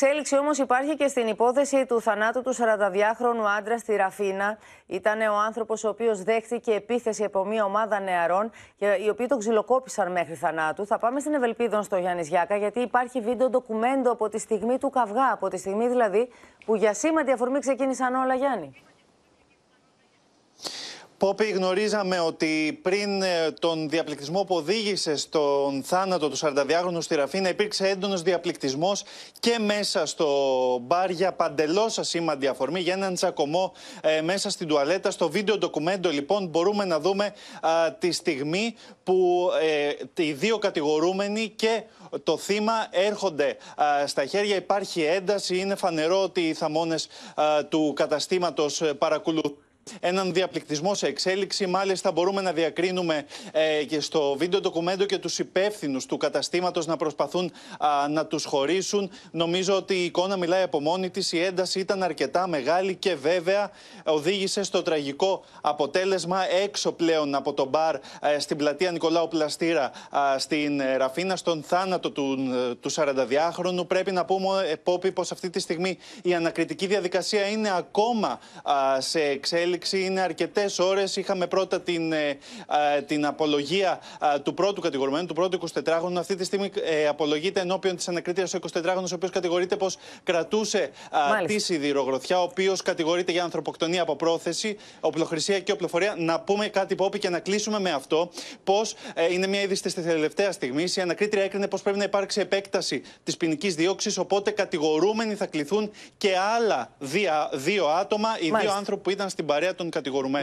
Εξέλιξη όμως υπάρχει και στην υπόθεση του θανάτου του 42χρονου άντρα στη Ραφήνα. Ήταν ο άνθρωπος ο οποίος δέχθηκε επίθεση από μια ομάδα νεαρών, οι οποίοι τον ξυλοκόπησαν μέχρι θανάτου. Θα πάμε στην Ευελπίδων στο Γιάννη Σιάκα, γιατί υπάρχει βίντεο ντοκουμέντο από τη στιγμή του καυγά. Από τη στιγμή δηλαδή που για σήμαντη αφορμή ξεκίνησαν όλα, Γιάννη. Πόπη, γνωρίζαμε ότι πριν τον διαπληκτισμό που οδήγησε στον θάνατο του 42χρονου στη Ραφήνα υπήρξε έντονος διαπληκτισμός και μέσα στο μπαρ για παντελώς ασήμαντη αφορμή, για έναν τσακωμό μέσα στην τουαλέτα. Στο βίντεο ντοκουμέντο λοιπόν μπορούμε να δούμε τη στιγμή που οι δύο κατηγορούμενοι και το θύμα έρχονται στα χέρια. Υπάρχει ένταση, είναι φανερό ότι οι θαμώνες του καταστήματος παρακολουθούν έναν διαπληκτισμό σε εξέλιξη. Μάλιστα μπορούμε να διακρίνουμε και στο βίντεο ντοκουμέντο και τους υπεύθυνους του καταστήματος να προσπαθούν να τους χωρίσουν. Νομίζω ότι η εικόνα μιλάει από μόνη της. Η ένταση ήταν αρκετά μεγάλη και βέβαια οδήγησε στο τραγικό αποτέλεσμα. Έξω πλέον από το μπαρ στην πλατεία Νικολάου Πλαστήρα στην Ραφήνα, στον θάνατο του 42χρονου. Πρέπει να πούμε, Πόπη, πως αυτή τη στιγμή η ανακριτική διαδικασία είναι ακόμα σε εξέλιξη. Είναι αρκετές ώρες. Είχαμε πρώτα την απολογία του πρώτου κατηγορουμένου, του πρώτου 24χρονου. Αυτή τη στιγμή απολογείται ενώπιον της ανακρίτριας ο 24χρονος, ο οποίος κατηγορείται πως κρατούσε τη σιδηρογροθιά, ο οποίος κατηγορείται για ανθρωποκτονία από πρόθεση, οπλοχρησία και οπλοφορία. Να πούμε κάτι, Πόπη, και να κλείσουμε με αυτό, πως είναι μια είδηση της τελευταίας στιγμής. Η ανακρίτρια έκρινε πως πρέπει να υπάρξει επέκταση της ποινικής δίωξης, οπότε κατηγορούμενοι θα κληθούν και άλλα δύο άτομα, οι δύο άνθρωποι που ήταν στην παρέα των κατηγορουμένων.